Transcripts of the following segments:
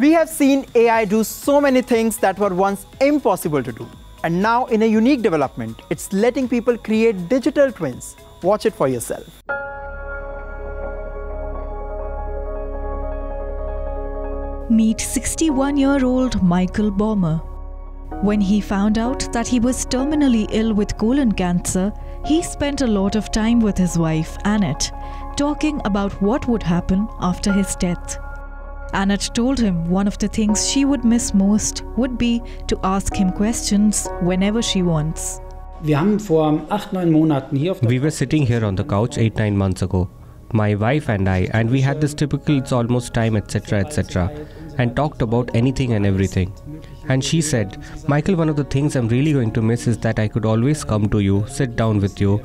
We have seen AI do so many things that were once impossible to do. And now, in a unique development, it's letting people create digital twins. Watch it for yourself. Meet 61-year-old Michael Bömer. When he found out that he was terminally ill with colon cancer, he spent a lot of time with his wife, Annette, talking about what would happen after his death. Annette told him one of the things she would miss most would be to ask him questions whenever she wants. We were sitting here on the couch 8-9 months ago, my wife and I, and we had this typical it's almost time etc etc and talked about anything and everything. And she said, Michael, one of the things I'm really going to miss is that I could always come to you, sit down with you,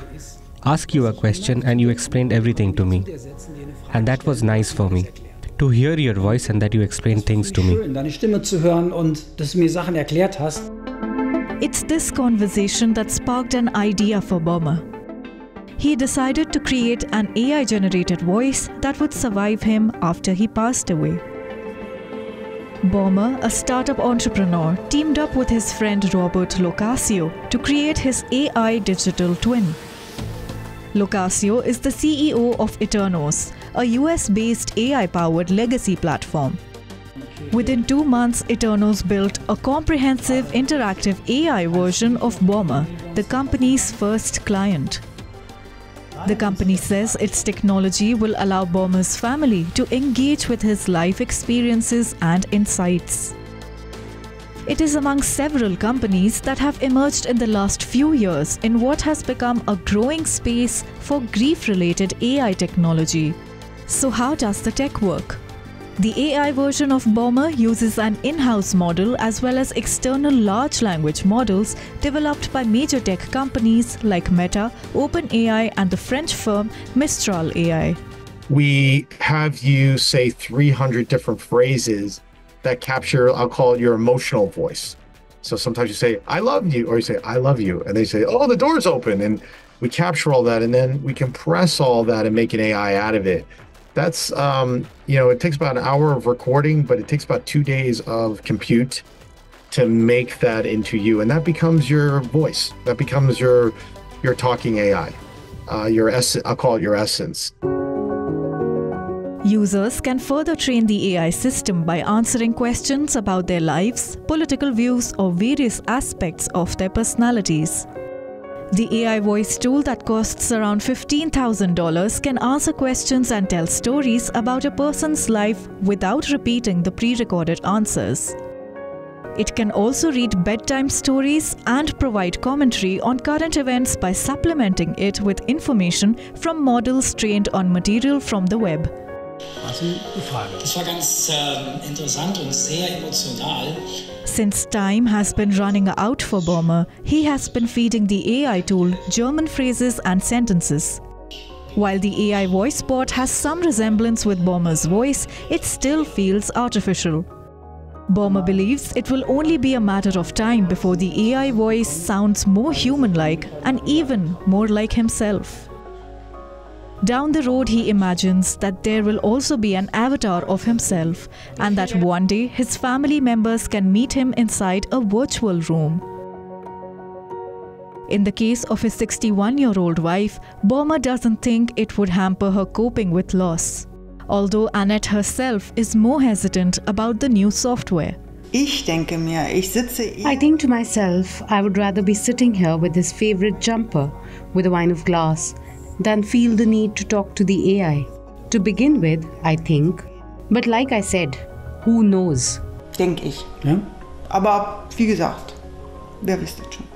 ask you a question, and you explained everything to me. And that was nice for me, to hear your voice and that you explained things to me. It's this conversation that sparked an idea for Bömer. He decided to create an AI-generated voice that would survive him after he passed away. Bömer, a startup entrepreneur, teamed up with his friend Robert LoCascio to create his AI digital twin. LoCascio is the CEO of Eternos, a US-based AI-powered legacy platform. Within 2 months, Eternos built a comprehensive interactive AI version of Bömer, the company's first client. The company says its technology will allow Bömer's family to engage with his life experiences and insights. It is among several companies that have emerged in the last few years in what has become a growing space for grief-related AI technology. So how does the tech work? The AI version of Bömer uses an in-house model as well as external large language models developed by major tech companies like Meta, OpenAI and the French firm Mistral AI. We have you say 300 different phrases that capture, I'll call it your emotional voice. So sometimes you say, I love you, or you say, I love you. And they say, oh, the door's open. And we capture all that, and then we compress all that and make an AI out of it. That's, you know, it takes about an hour of recording, but it takes about 2 days of compute to make that into you. And that becomes your voice. That becomes your talking AI, I'll call it your essence. Users can further train the AI system by answering questions about their lives, political views, or various aspects of their personalities. The AI voice tool that costs around $15,000 can answer questions and tell stories about a person's life without repeating the pre-recorded answers. It can also read bedtime stories and provide commentary on current events by supplementing it with information from models trained on material from the web. Since time has been running out for Bömer, he has been feeding the AI tool German phrases and sentences. While the AI voice bot has some resemblance with Bömer's voice, it still feels artificial. Bömer believes it will only be a matter of time before the AI voice sounds more human-like and even more like himself. Down the road, he imagines that there will also be an avatar of himself and that one day his family members can meet him inside a virtual room. In the case of his 61-year-old wife, Bömer doesn't think it would hamper her coping with loss, although Annette herself is more hesitant about the new software. I think to myself, I would rather be sitting here with his favorite jumper with a wine of glass than feel the need to talk to the AI. To begin with, I think. But like I said, who knows? Denke ich. Ja? Aber wie gesagt, wer wüsste schon.